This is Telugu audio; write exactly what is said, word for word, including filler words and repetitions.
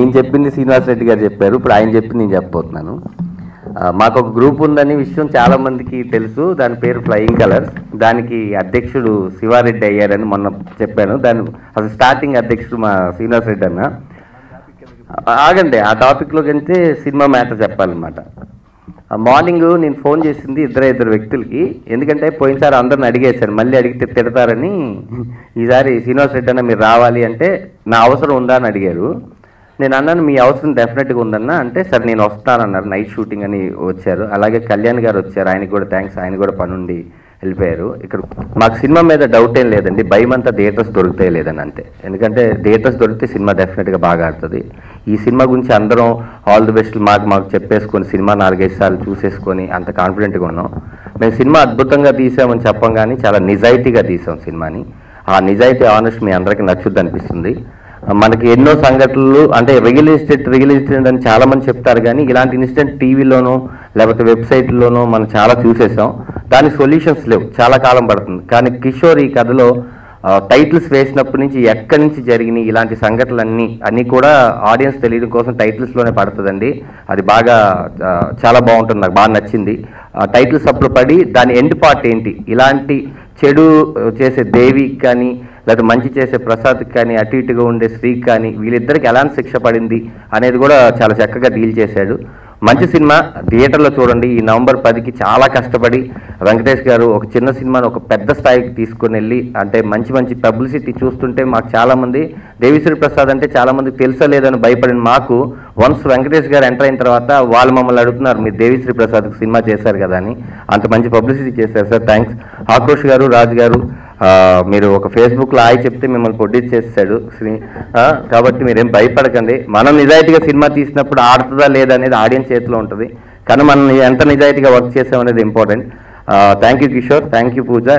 నేను చెప్పింది శ్రీనివాస్ రెడ్డి గారు చెప్పారు, ఇప్పుడు ఆయన చెప్పింది నేను చెప్పబోతున్నాను. మాకు ఒక గ్రూప్ ఉందని విషయం చాలామందికి తెలుసు, దాని పేరు ఫ్లయింగ్ కలర్స్. దానికి అధ్యక్షుడు శివారెడ్డి అయ్యారని మొన్న చెప్పాను. దాని అసలు స్టార్టింగ్ అధ్యక్షుడు మా శ్రీనివాస్ రెడ్డి అన్న. ఆగండి, ఆ టాపిక్లోకి వెళ్తే సినిమా మ్యాటర్ చెప్పాలన్నమాట. మార్నింగ్ నేను ఫోన్ చేసింది ఇద్దరు ఇద్దరు వ్యక్తులకి, ఎందుకంటే పోయినసారి అందరిని అడిగేశాను, మళ్ళీ అడిగితే తిడతారని ఈసారి శ్రీనివాస్ రెడ్డి అన్న మీరు రావాలి అంటే నా అవసరం ఉందా అని అడిగారు. నేను అన్నాను మీ అవసరం డెఫినెట్గా ఉందన్న అంటే సరే నేను వస్తానన్నారు. నైట్ షూటింగ్ అని వచ్చారు, అలాగే కళ్యాణ్ గారు వచ్చారు, ఆయనకు కూడా థ్యాంక్స్, ఆయన కూడా పనుండి వెళ్ళిపోయారు. ఇక్కడ మాకు సినిమా మీద డౌట్ ఏం లేదండి, భయం అంతా థియేటర్స్ దొరుకుతాయి లేదని అంతే. ఎందుకంటే థియేటర్స్ దొరికితే సినిమా డెఫినెట్గా బాగా ఆడుతుంది. ఈ సినిమా గురించి అందరం ఆల్ ది బెస్ట్ మాకు మాకు చెప్పేసుకొని సినిమా నాలుగైదు సార్లు చూసేసుకొని అంత కాన్ఫిడెంట్గా ఉన్నాం. మేము సినిమా అద్భుతంగా తీసామని చెప్పం కానీ చాలా నిజాయితీగా తీసాం సినిమాని. ఆ నిజాయితీ ఆనెస్ట్ మీ అందరికీ నచ్చుద్ది అనిపిస్తుంది. మనకి ఎన్నో సంఘటనలు అంటే రియల్ ఎస్టేట్ రియల్ ఎస్టేట్ అని చాలామంది చెప్తారు కానీ ఇలాంటి ఇన్సిడెంట్ టీవీలోనో లేకపోతే వెబ్సైట్లోనో మనం చాలా చూసేసాం. దానికి సొల్యూషన్స్ లేవు, చాలా కాలం పడుతుంది. కానీ కిషోర్ ఈ కథలో టైటిల్స్ వేసినప్పటి నుంచి ఎక్కడి నుంచి జరిగినాయి ఇలాంటి సంఘటనలన్నీ అన్నీ కూడా ఆడియన్స్ తెలియడం కోసం టైటిల్స్లోనే పడుతుందండి. అది బాగా చాలా బాగుంటుంది, నాకు బాగా నచ్చింది. టైటిల్స్ అప్పుడు పడి దాని ఎండ్ పార్ట్ ఏంటి, ఇలాంటి చెడు చేసే దేవికి కానీ లేకపోతే మంచి చేసే ప్రసాద్కి కానీ అటు ఇటుగా ఉండే స్త్రీకి కానీ వీళ్ళిద్దరికి ఎలాంటి శిక్ష పడింది అనేది కూడా చాలా చక్కగా డీల్ చేశాడు. మంచి సినిమా, థియేటర్లో చూడండి. ఈ నవంబర్ పదికి చాలా కష్టపడి వెంకటేష్ గారు ఒక చిన్న సినిమాను ఒక పెద్ద స్థాయికి తీసుకుని వెళ్ళి అంటే మంచి మంచి పబ్లిసిటీ చూస్తుంటే మాకు చాలామంది దేవిశ్రీ ప్రసాద్ అంటే చాలామంది తెలుసలేదని భయపడిన మాకు వన్స్ వెంకటేష్ గారు ఎంటర్ అయిన తర్వాత వాళ్ళు మమ్మల్ని అడుగుతున్నారు మీరు దేవిశ్రీ ప్రసాద్కి సినిమా చేశారు కదా అని, అంత మంచి పబ్లిసిటీ చేశారు సార్, థ్యాంక్స్. ఆక్రోష్ గారు, రాజు గారు, మీరు ఒక ఫేస్బుక్లో హాయ్ చెప్తే మిమ్మల్ని ప్రొడ్యూస్ చేస్తాడు శ్రీ, కాబట్టి మీరేం భయపడకండి. మనం నిజాయితీగా సినిమా తీసినప్పుడు ఆడుతుందా లేదా అనేది ఆడియన్స్ చేతిలో ఉంటుంది, కానీ మనం ఎంత నిజాయితీగా వర్క్ చేసామనేది important. Thank you Kishore, thank you puja.